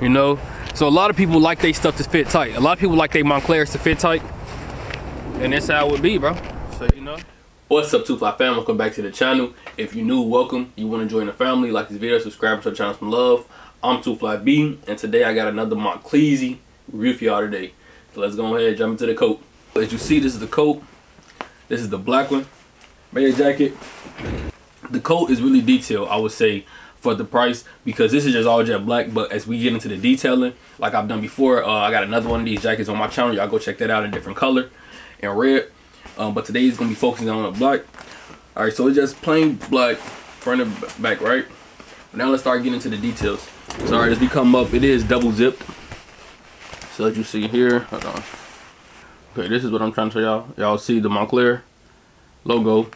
you know? So a lot of people like their stuff to fit tight. A lot of people like their Monclers to fit tight. And that's how it would be, bro. So, you know. What's up, 2Fly fam? Welcome back to the channel. If you're new, welcome. You want to join the family, like this video, subscribe to our channel, some love. I'm 2FlyB, and today I got another Moncler review for y'all today. So let's go ahead and jump into the coat. As you see, this is the coat. This is the black one. Mayor jacket. The coat is really detailed, I would say, for the price, because this is just all jet black. But as we get into the detailing, like I've done before, I got another one of these jackets on my channel. Y'all go check that out in a different color and red. But today is going to be focusing on the black. All right, so it's just plain black, front and back, right? Now let's start getting into the details. So all right, as we come up, it is double zipped. So as you see here, hold on. Okay, this is what I'm trying to show y'all. Y'all see the Moncler logo,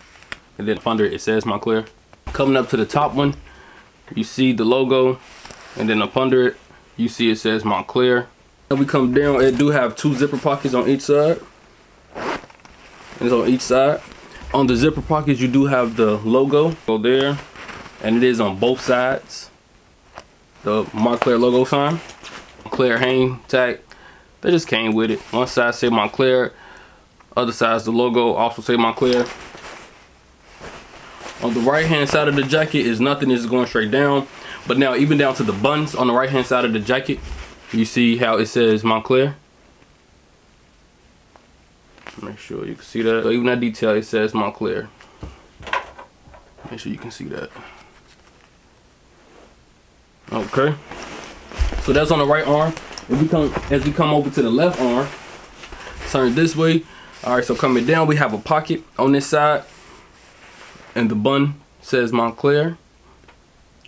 and then under it says Moncler. Coming up to the top one, you see the logo, and then up under it, you see it says Moncler. And we come down, it do have two zipper pockets on each side. And it's on each side. On the zipper pockets, you do have the logo. Go there, and it is on both sides. The Moncler logo sign, Moncler hang tag. They just came with it. One side say Moncler, other side's the logo, also say Moncler. On the right hand side of the jacket is nothing, it's going straight down. But now even down to the buttons on the right hand side of the jacket, you see how it says Moncler. Make sure you can see that. So even that detail, it says Moncler. Make sure you can see that. Okay. So that's on the right arm. As we come over to the left arm, turn this way. All right, so coming down, we have a pocket on this side, and the bun says Moncler.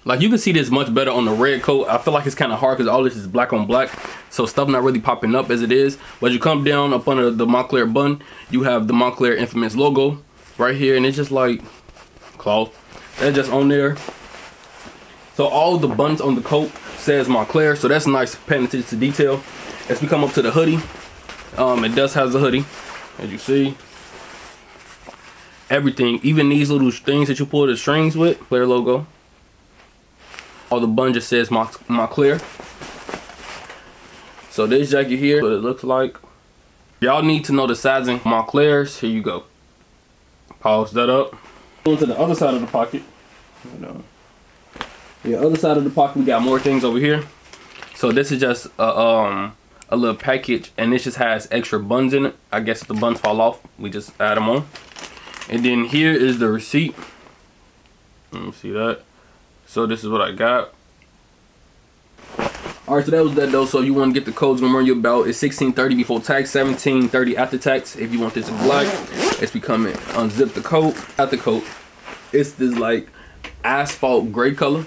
Like, you can see this much better on the red coat. I feel like it's kind of hard because all this is black on black, so stuff not really popping up as it is. But you come down up under the Moncler bun, you have the Moncler infamous logo right here, and it's just like cloth that's just on there. So all the buns on the coat says Moncler, so that's nice, paying attention to detail. As we come up to the hoodie, it does have the hoodie, as you see. Everything, even these little things that you pull the strings with, Moncler logo. All the bun just says Moncler. So this jacket here, what it looks like. Y'all need to know the sizing. Monclers, here you go. Pause that up. Go to the other side of the pocket. Hold on. The other side of the pocket, we got more things over here. So this is just a little package, and this just has extra buns in it. I guess if the buns fall off, we just add them on. And then here is the receipt. Let me see that. So this is what I got. All right, so that was that though. So if you want to get the codes, gonna run you about, it's $16.30 before tax, $17.30 after tax. If you want this in black, as we come in, unzip the coat. Out the coat, it's this like asphalt gray color.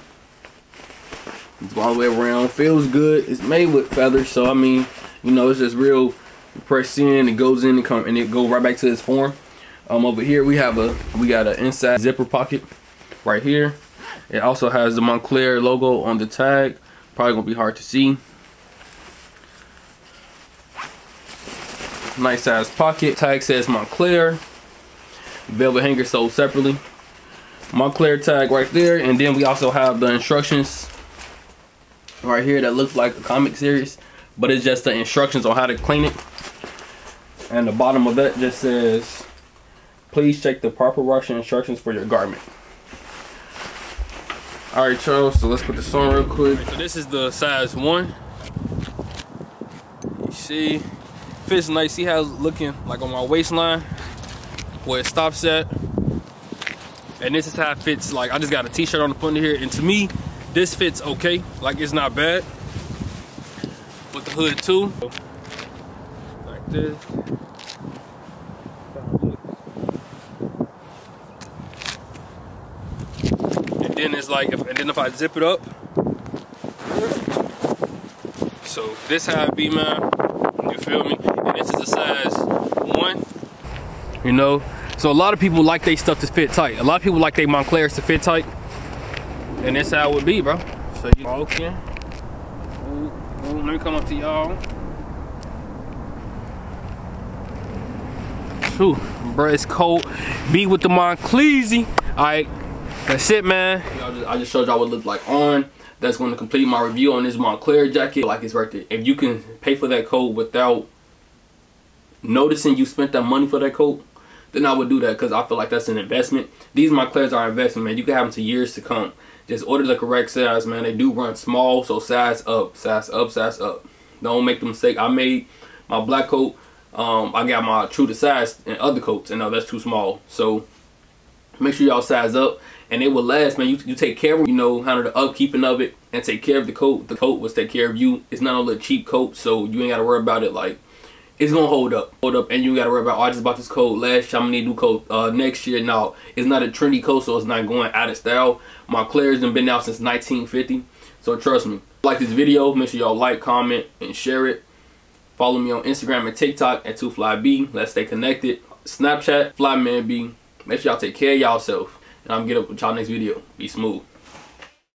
It's all the way around, feels good. It's made with feathers, so I mean, you know, it's just real pressed in. It goes in and come, and it go right back to its form. Over here we got an inside zipper pocket right here. It also has the Moncler logo on the tag. Probably gonna be hard to see. Nice size pocket. Tag says Moncler. Velvet hanger sold separately. Moncler tag right there, and then we also have the instructions right here that looks like a comic series, but it's just the instructions on how to clean it. And the bottom of that just says, please check the proper washing instructions for your garment. All right, Charles, so let's put this on real quick. Right, so this is the size 1. You see, fits nice. See how it's looking like on my waistline, where it stops at. And this is how it fits. Like, I just got a t-shirt on the front of here, and to me, this fits okay. Like, it's not bad. With the hood too, like this. And then it's like, and then if I zip it up, so this how it be, man. You feel me? And this is a size 1. You know, so a lot of people like their stuff to fit tight. A lot of people like their Monclers to fit tight. And that's how it would be, bro. So you walk in. Ooh, ooh, let me come up to y'all. True, bro, it's cold. Be with the Moncler. All right, That's it, man. I just showed y'all what it looked like on. That's going to complete my review on this Moncler jacket. Like, it's worth it. If you can pay for that coat without noticing you spent that money for that coat, then I would do that, because I feel like that's an investment. These Monclers are an investment, man. You can have them for years to come. Just order the correct size, man. They do run small, so size up, size up, size up. Don't make the mistake I made. My black coat, I got my true to size and other coats, and no, that's too small. So make sure y'all size up, and it will last, man. You take care of, you know, kind of the upkeeping of it, and take care of the coat. The coat will take care of you. It's not a little cheap coat, so you ain't got to worry about it. Like, it's going to hold up, and you got to worry about, oh, I just bought this coat last year, I'm going to need a new coat next year. No, it's not a trendy coat, so it's not going out of style. Moncler's been out since 1950, so trust me. Like this video, make sure y'all like, comment, and share it. Follow me on Instagram and TikTok at 2FlyB. Let's stay connected. Snapchat, FlymanB. Make sure y'all take care of y'allself. And I'm going to get up with y'all next video. Be smooth.